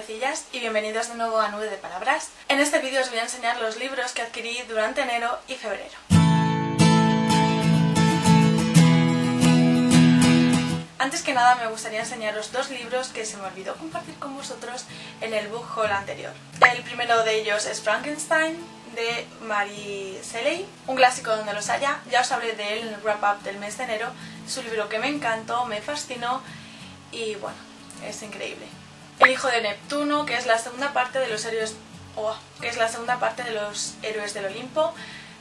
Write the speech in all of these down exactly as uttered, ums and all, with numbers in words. nuevecillas y bienvenidos de nuevo a Nube de Palabras. En este vídeo os voy a enseñar los libros que adquirí durante enero y febrero. Antes que nada me gustaría enseñaros dos libros que se me olvidó compartir con vosotros en el book haul anterior. El primero de ellos es Frankenstein de Mary Shelley, un clásico donde los haya. Ya os hablé de él en el wrap-up del mes de enero. Es un libro que me encantó, me fascinó y bueno, es increíble. El hijo de Neptuno, que es la segunda parte de los héroes, oh, que es la segunda parte de los héroes del Olimpo,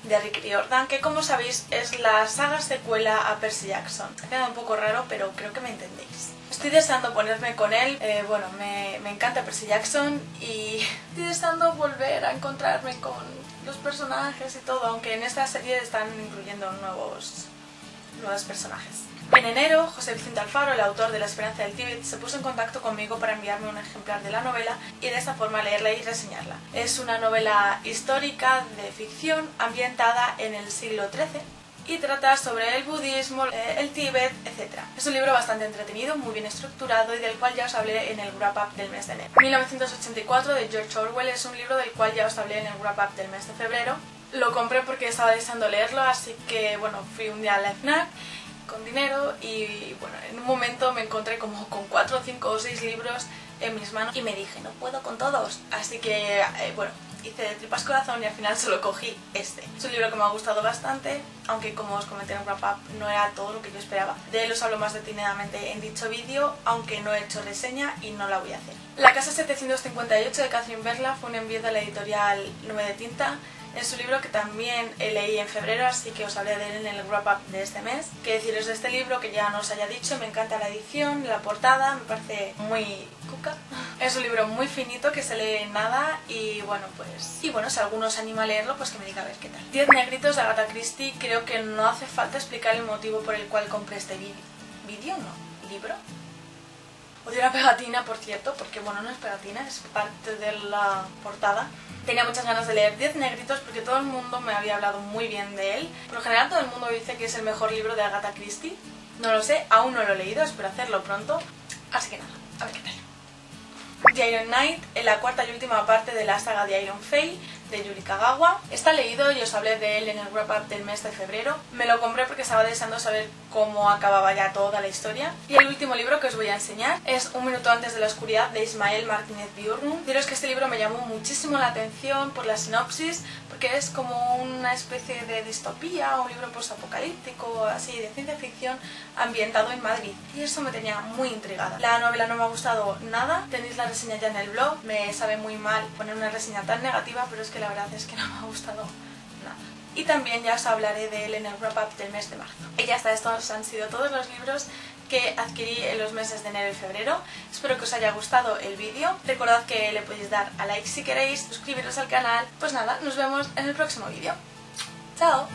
de Rick Riordan, que como sabéis es la saga secuela a Percy Jackson. Ha quedado un poco raro, pero creo que me entendéis. Estoy deseando ponerme con él, eh, bueno, me, me encanta Percy Jackson y estoy deseando volver a encontrarme con los personajes y todo, aunque en esta serie están incluyendo nuevos, nuevos personajes. En enero, José Vicente Alfaro, el autor de La esperanza del Tíbet, se puso en contacto conmigo para enviarme un ejemplar de la novela y de esta forma leerla y reseñarla. Es una novela histórica de ficción ambientada en el siglo trece y trata sobre el budismo, el Tíbet, etcétera. Es un libro bastante entretenido, muy bien estructurado y del cual ya os hablé en el wrap-up del mes de enero. mil novecientos ochenta y cuatro de George Orwell es un libro del cual ya os hablé en el wrap-up del mes de febrero. Lo compré porque estaba deseando leerlo, así que bueno, fui un día a la FNAC con dinero y bueno, en un momento me encontré como con cuatro, cinco o seis libros en mis manos y me dije, no puedo con todos, así que eh, bueno, hice de tripas corazón y al final solo cogí este. Es un libro que me ha gustado bastante, aunque como os comenté en un wrap-up no era todo lo que yo esperaba. De él os hablo más detenidamente en dicho vídeo, aunque no he hecho reseña y no la voy a hacer. La casa setecientos cincuenta y ocho de Catherine Verla fue un envío de la editorial Número de Tinta. Es un libro que también leí en febrero, así que os hablé de él en el wrap-up de este mes. Qué deciros de este libro que ya no os haya dicho, me encanta la edición, la portada, me parece muy cuca. Es un libro muy finito que se lee en nada y bueno, pues... Y bueno, si alguno os anima a leerlo, pues que me diga a ver qué tal. diez negritos de Agatha Christie, creo que no hace falta explicar el motivo por el cual compré este vídeo, ¿no? ¿Libro? Odio la pegatina, por cierto, porque bueno, no es pegatina, es parte de la portada. Tenía muchas ganas de leer diez negritos porque todo el mundo me había hablado muy bien de él. Por lo general todo el mundo dice que es el mejor libro de Agatha Christie. No lo sé, aún no lo he leído, espero hacerlo pronto. Así que nada, a ver qué tal. The Iron Knight, en la cuarta y última parte de la saga de Iron Fey, de Yuri Kagawa. Está leído y os hablé de él en el wrap-up del mes de febrero. Me lo compré porque estaba deseando saber cómo acababa ya toda la historia. Y el último libro que os voy a enseñar es Un minuto antes de la oscuridad, de Ismael Martínez Biurrun. Diros que este libro me llamó muchísimo la atención por la sinopsis, porque es como una especie de distopía, un libro postapocalíptico, así de ciencia ficción, ambientado en Madrid. Y eso me tenía muy intrigada. La novela no me ha gustado nada, tenéis la reseña ya en el blog. Me sabe muy mal poner una reseña tan negativa, pero es que la verdad es que no me ha gustado nada. Y también ya os hablaré de él en el wrap-up del mes de marzo. Y ya está, estos han sido todos los libros que adquirí en los meses de enero y febrero. Espero que os haya gustado el vídeo. Recordad que le podéis dar a like si queréis, suscribiros al canal. Pues nada, nos vemos en el próximo vídeo. ¡Chao!